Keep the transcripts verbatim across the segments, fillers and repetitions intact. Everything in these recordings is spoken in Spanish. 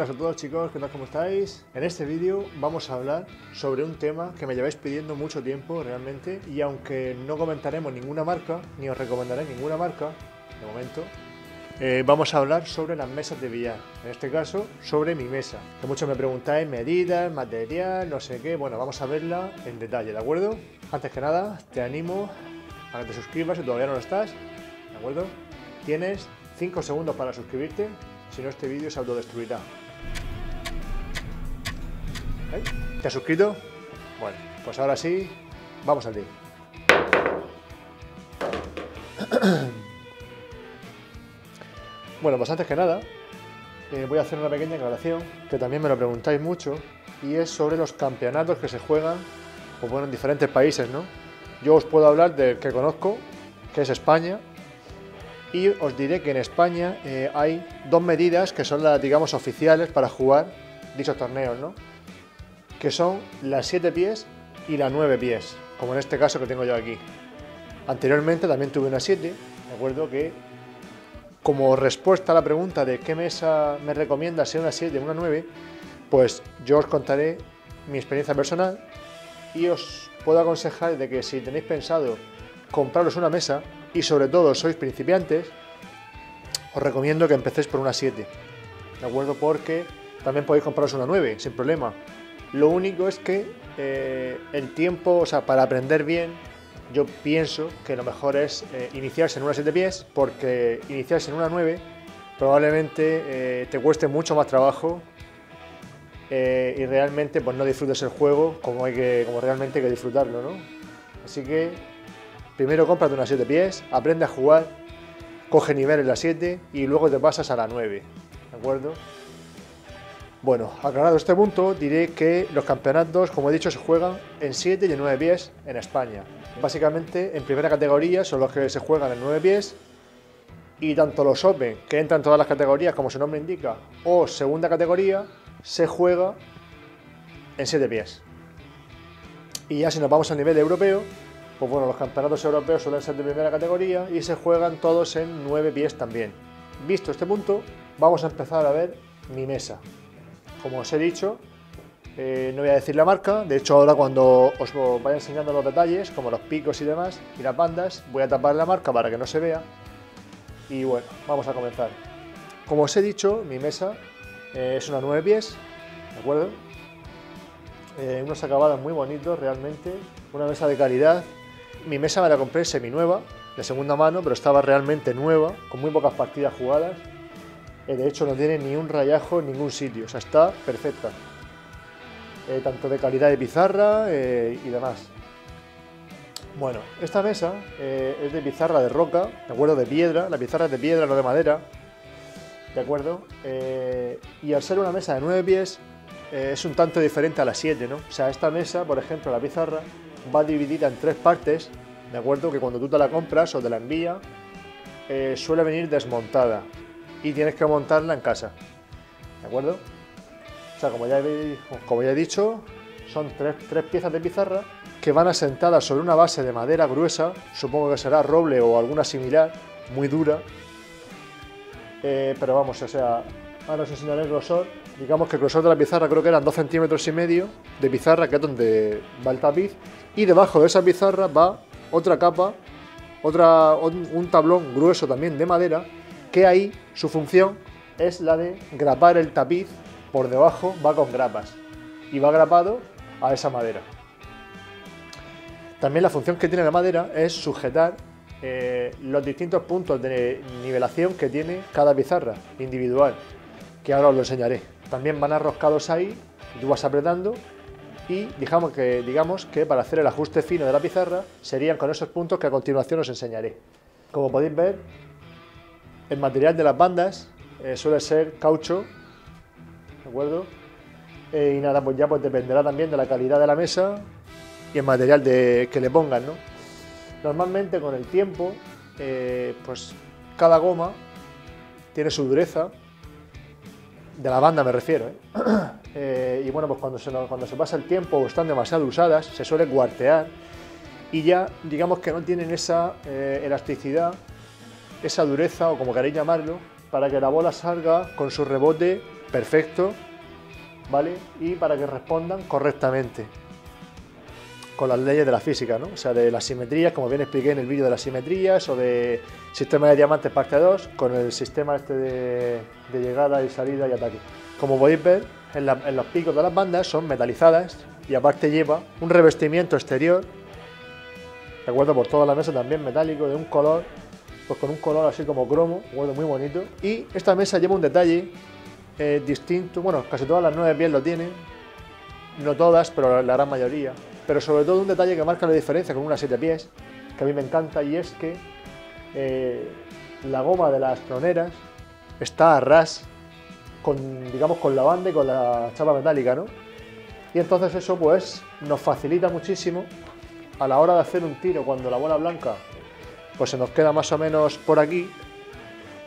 Buenas a todos chicos, ¿qué tal? ¿Cómo estáis? En este vídeo vamos a hablar sobre un tema que me lleváis pidiendo mucho tiempo realmente, y aunque no comentaremos ninguna marca, ni os recomendaré ninguna marca, de momento, eh, vamos a hablar sobre las mesas de billar, en este caso sobre mi mesa, que muchos me preguntáis medidas, material, no sé qué. Bueno, vamos a verla en detalle, ¿de acuerdo? Antes que nada, te animo a que te suscribas si todavía no lo estás, ¿de acuerdo? Tienes cinco segundos para suscribirte, si no este vídeo se autodestruirá. ¿Eh? ¿Te has suscrito? Bueno, pues ahora sí, vamos al lío. Bueno, pues antes que nada, eh, voy a hacer una pequeña aclaración, que también me lo preguntáis mucho, y es sobre los campeonatos que se juegan, pues bueno, en diferentes países, ¿no? Yo os puedo hablar del que conozco, que es España, y os diré que en España eh, hay dos medidas que son las, digamos, oficiales para jugar dichos torneos, ¿no? Que son las siete pies y las nueve pies, como en este caso que tengo yo aquí. Anteriormente también tuve una siete, me acuerdo que como respuesta a la pregunta de qué mesa me recomienda ser una siete o una nueve, pues yo os contaré mi experiencia personal y os puedo aconsejar de que si tenéis pensado compraros una mesa, y sobre todo sois principiantes, os recomiendo que empecéis por una siete, ¿de acuerdo? Porque también podéis compraros una nueve sin problema. Lo único es que eh, el tiempo, o sea, para aprender bien, yo pienso que lo mejor es eh, iniciarse en una siete pies, porque iniciarse en una nueve probablemente eh, te cueste mucho más trabajo eh, y realmente pues no disfrutes el juego como, hay que, como realmente hay que disfrutarlo, ¿no? Así que primero cómprate una siete pies, aprende a jugar, coge nivel en la siete y luego te pasas a la nueve, ¿de acuerdo? Bueno, aclarado este punto, diré que los campeonatos, como he dicho, se juegan en siete y en nueve pies en España. Básicamente, en primera categoría son los que se juegan en nueve pies, y tanto los Open, que entran en todas las categorías, como su nombre indica, o segunda categoría, se juega en siete pies. Y ya si nos vamos al nivel europeo, pues bueno, los campeonatos europeos suelen ser de primera categoría y se juegan todos en nueve pies también. Visto este punto, vamos a empezar a ver mi mesa. Como os he dicho, eh, no voy a decir la marca, de hecho ahora cuando os vaya enseñando los detalles, como los picos y demás, y las bandas, voy a tapar la marca para que no se vea. Y bueno, vamos a comenzar. Como os he dicho, mi mesa eh, es una nueve pies, ¿de acuerdo? Eh, unos acabados muy bonitos realmente, una mesa de calidad. Mi mesa me la compré seminueva, de segunda mano, pero estaba realmente nueva, con muy pocas partidas jugadas. Eh, de hecho, no tiene ni un rayajo en ningún sitio, o sea, está perfecta. Eh, tanto de calidad de pizarra eh, y demás. Bueno, esta mesa eh, es de pizarra de roca, ¿de acuerdo? De piedra, la pizarra es de piedra, no de madera, ¿de acuerdo? Eh, y al ser una mesa de nueve pies, eh, es un tanto diferente a la siete, ¿no? O sea, esta mesa, por ejemplo, la pizarra va dividida en tres partes, ¿de acuerdo? Que cuando tú te la compras o te la envía, eh, suele venir desmontada y tienes que montarla en casa, ¿de acuerdo? O sea, como ya he, como ya he dicho, son tres, tres piezas de pizarra que van asentadas sobre una base de madera gruesa, supongo que será roble o alguna similar, muy dura, eh, pero vamos, o sea, ahora os enseñaré el grosor. Digamos que el grosor de la pizarra creo que eran dos centímetros y medio de pizarra, que es donde va el tapiz, y debajo de esa pizarra va otra capa, otra, un tablón grueso también de madera, que ahí su función es la de grapar el tapiz por debajo, va con grapas y va grapado a esa madera. También la función que tiene la madera es sujetar eh, los distintos puntos de nivelación que tiene cada pizarra individual, que ahora os lo enseñaré. También van arroscados ahí, y tú vas apretando, y digamos que, digamos que para hacer el ajuste fino de la pizarra serían con esos puntos que a continuación os enseñaré. Como podéis ver, el material de las bandas eh, suele ser caucho, ¿de acuerdo? Eh, y nada, pues ya pues dependerá también de la calidad de la mesa y el material de, que le pongan, ¿no? Normalmente con el tiempo, eh, pues cada goma tiene su dureza, de la banda me refiero, ¿eh? eh, y bueno, pues cuando se, cuando se pasa el tiempo o están demasiado usadas, se suele cuartear y ya digamos que no tienen esa eh, elasticidad, esa dureza o como queréis llamarlo, para que la bola salga con su rebote perfecto, ¿vale? Y para que respondan correctamente con las leyes de la física, ¿no? O sea, de las simetrías, como bien expliqué en el vídeo de las simetrías o de sistema de diamantes parte dos, con el sistema este de, de llegada y salida y ataque. Como podéis ver, en, la, en los picos de las bandas son metalizadas y aparte lleva un revestimiento exterior, de acuerdo, por toda la mesa también metálico, de un color, pues con un color así como cromo, de acuerdo, muy bonito. Y esta mesa lleva un detalle eh, distinto, bueno, casi todas las nueve pies lo tienen, no todas, pero la gran mayoría. Pero sobre todo un detalle que marca la diferencia con unas siete pies, que a mí me encanta, y es que eh, la goma de las troneras está a ras con, digamos, con la banda y con la chapa metálica, ¿no? Y entonces eso pues nos facilita muchísimo a la hora de hacer un tiro, cuando la bola blanca pues se nos queda más o menos por aquí,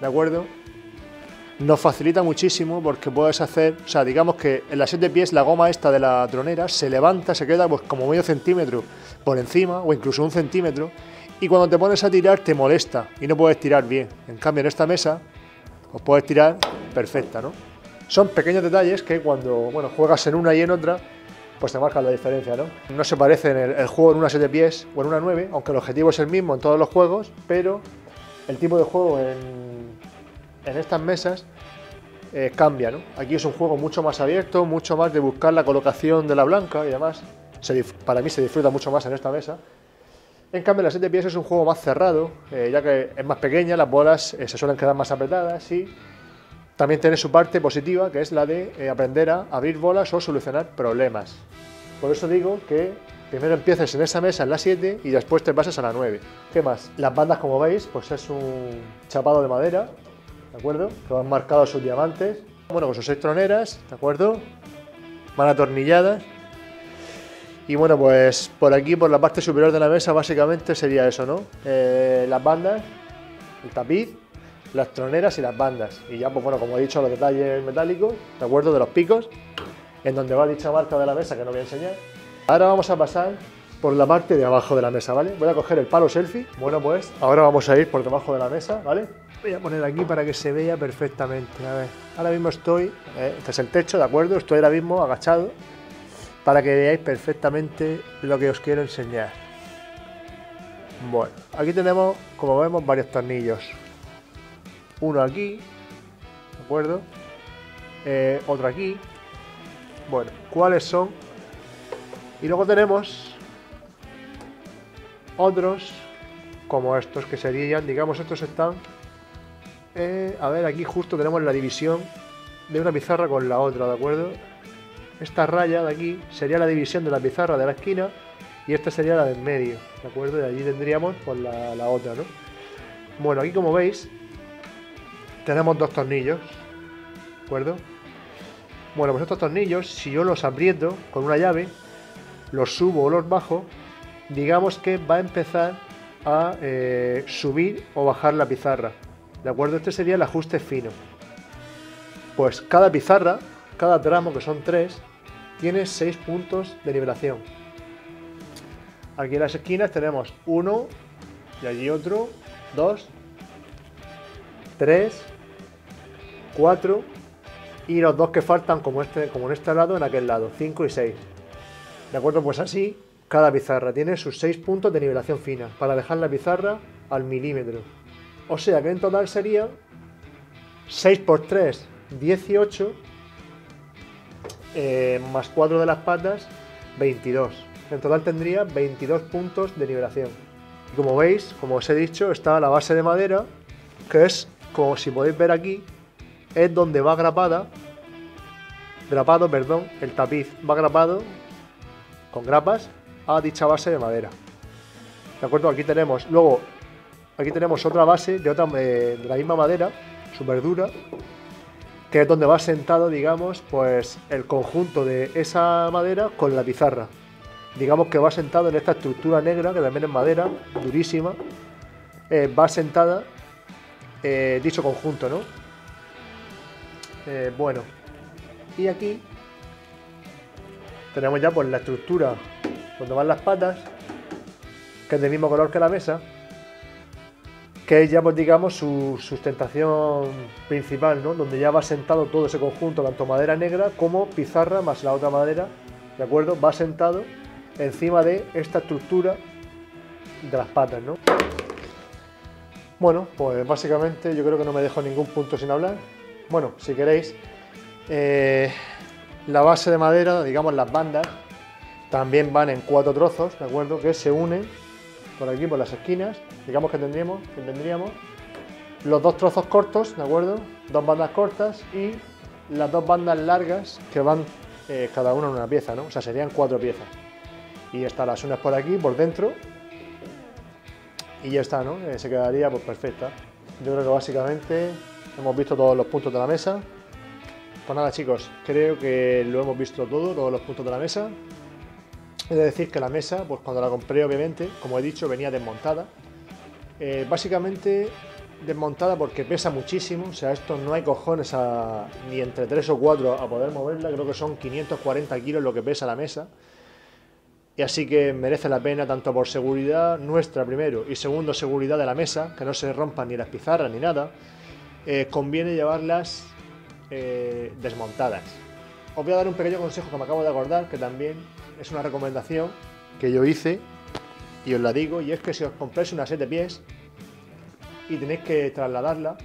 ¿de acuerdo? Nos facilita muchísimo porque puedes hacer, o sea, digamos que en las siete pies la goma esta de la tronera se levanta, se queda pues como medio centímetro por encima o incluso un centímetro, y cuando te pones a tirar te molesta y no puedes tirar bien. En cambio en esta mesa pues puedes tirar perfecta, ¿no? Son pequeños detalles que cuando, bueno, juegas en una y en otra pues te marcan la diferencia, ¿no? No se parecen el, el juego en una siete pies o en una nueve, aunque el objetivo es el mismo en todos los juegos, pero el tipo de juego en... en estas mesas eh, cambia, ¿no? Aquí es un juego mucho más abierto, mucho más de buscar la colocación de la blanca y demás. Se, para mí se disfruta mucho más en esta mesa. En cambio, las siete pies es un juego más cerrado, eh, ya que es más pequeña, las bolas eh, se suelen quedar más apretadas, y también tiene su parte positiva, que es la de eh, aprender a abrir bolas o solucionar problemas. Por eso digo que primero empieces en esa mesa, en la siete, y después te pasas a la nueve. ¿Qué más? Las bandas, como veis, pues es un chapado de madera, ¿de acuerdo? Que van marcados sus diamantes. Bueno, con sus seis troneras, ¿de acuerdo? Van atornilladas. Y bueno, pues por aquí, por la parte superior de la mesa, básicamente sería eso, ¿no? Eh, las bandas, el tapiz, las troneras y las bandas. Y ya, pues bueno, como he dicho, los detalles metálicos, ¿de acuerdo? De los picos, en donde va dicha marca de la mesa, que no voy a enseñar. Ahora vamos a pasar por la parte de abajo de la mesa, ¿vale? Voy a coger el palo selfie. Bueno, pues ahora vamos a ir por debajo de la mesa, ¿vale? Voy a poner aquí para que se vea perfectamente. A ver, ahora mismo estoy, eh, este es el techo, ¿de acuerdo? Estoy ahora mismo agachado para que veáis perfectamente lo que os quiero enseñar. Bueno, aquí tenemos, como vemos, varios tornillos. Uno aquí, ¿de acuerdo? Eh, otro aquí. Bueno, ¿cuáles son? Y luego tenemos otros, como estos, que serían, digamos, estos están... Eh, a ver, aquí justo tenemos la división de una pizarra con la otra, ¿de acuerdo? Esta raya de aquí sería la división de la pizarra de la esquina, y esta sería la del medio, ¿de acuerdo? Y allí tendríamos pues, la, la otra, ¿no? Bueno, aquí como veis, tenemos dos tornillos, ¿de acuerdo? Bueno, pues estos tornillos, si yo los aprieto con una llave, los subo o los bajo, digamos que va a empezar a eh, subir o bajar la pizarra, ¿de acuerdo? Este sería el ajuste fino. Pues cada pizarra, cada tramo, que son tres, tiene seis puntos de nivelación. Aquí en las esquinas tenemos uno, y allí otro, dos, tres, cuatro, y los dos que faltan, como, este, como en este lado, en aquel lado, cinco y seis. ¿De acuerdo? Pues así... Cada pizarra tiene sus seis puntos de nivelación fina para dejar la pizarra al milímetro. O sea que en total sería seis por tres, dieciocho, eh, más cuatro de las patas, veintidós. En total tendría veintidós puntos de nivelación. Y como veis, como os he dicho, está la base de madera, que es, como si podéis ver aquí, es donde va grapada, grapado, perdón, el tapiz. Va grapado con grapas a dicha base de madera, ¿de acuerdo? Aquí tenemos, luego, aquí tenemos otra base de, otra, eh, de la misma madera, súper dura, que es donde va sentado, digamos, pues el conjunto de esa madera con la pizarra. Digamos que va sentado en esta estructura negra, que también es madera, durísima, eh, va sentada eh, dicho conjunto, ¿no? Eh, bueno, y aquí tenemos ya pues la estructura donde van las patas, que es del mismo color que la mesa, que es ya, pues, digamos, su sustentación principal, ¿no? Donde ya va sentado todo ese conjunto, tanto madera negra como pizarra más la otra madera, ¿de acuerdo? Va sentado encima de esta estructura de las patas, ¿no? Bueno, pues básicamente yo creo que no me dejo ningún punto sin hablar. Bueno, si queréis, eh, la base de madera, digamos las bandas, también van en cuatro trozos, ¿de acuerdo? Que se unen por aquí, por las esquinas, digamos que tendríamos, que tendríamos los dos trozos cortos, ¿de acuerdo? Dos bandas cortas y las dos bandas largas que van eh, cada una en una pieza, ¿no? O sea, serían cuatro piezas. Y estas las unas por aquí, por dentro, y ya está, ¿no? Eh, se quedaría pues perfecta. Yo creo que básicamente hemos visto todos los puntos de la mesa. Pues nada, chicos, creo que lo hemos visto todo, todos los puntos de la mesa. He de decir que la mesa, pues cuando la compré, obviamente, como he dicho, venía desmontada. Eh, básicamente desmontada porque pesa muchísimo, o sea, esto no hay cojones a, ni entre tres o cuatro a poder moverla. Creo que son quinientos cuarenta kilos lo que pesa la mesa. Y así que merece la pena, tanto por seguridad nuestra primero y segundo seguridad de la mesa, que no se rompan ni las pizarras ni nada, eh, conviene llevarlas eh, desmontadas. Os voy a dar un pequeño consejo que me acabo de acordar, que también es una recomendación que yo hice y os la digo, y es que si os compráis una set de pies y tenéis que trasladarla,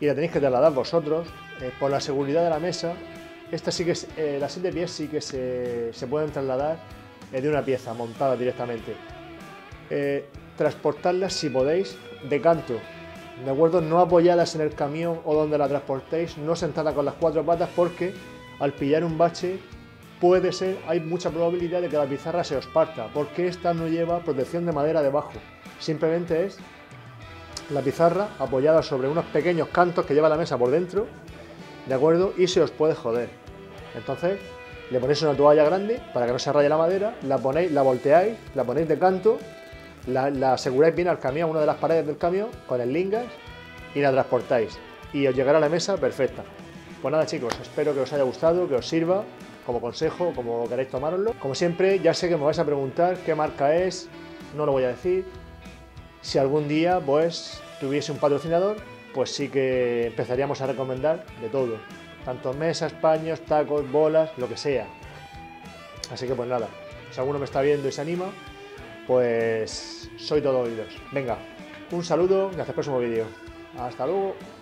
y la tenéis que trasladar vosotros, eh, por la seguridad de la mesa, esta sí que es, eh, las set de pies sí que se, se pueden trasladar de una pieza montada directamente. Eh, transportarlas si podéis de canto, de acuerdo, no apoyadas en el camión o donde la transportéis, no sentada con las cuatro patas, porque al pillar un bache puede ser, hay mucha probabilidad de que la pizarra se os parta, porque esta no lleva protección de madera debajo, simplemente es la pizarra apoyada sobre unos pequeños cantos que lleva la mesa por dentro, de acuerdo, y se os puede joder. Entonces le ponéis una toalla grande para que no se raye la madera, la ponéis, la volteáis, la ponéis de canto, la, la aseguráis bien al camión, una de las paredes del camión, con el lingas, y la transportáis. Y os llegará a la mesa perfecta. Pues nada, chicos, espero que os haya gustado, que os sirva como consejo, como queréis tomároslo. Como siempre, ya sé que me vais a preguntar qué marca es, no lo voy a decir. Si algún día, pues, tuviese un patrocinador, pues sí que empezaríamos a recomendar de todo. Tanto mesas, paños, tacos, bolas, lo que sea. Así que pues nada, si alguno me está viendo y se anima, pues soy todo oídos. Venga, un saludo y hasta el próximo vídeo. Hasta luego.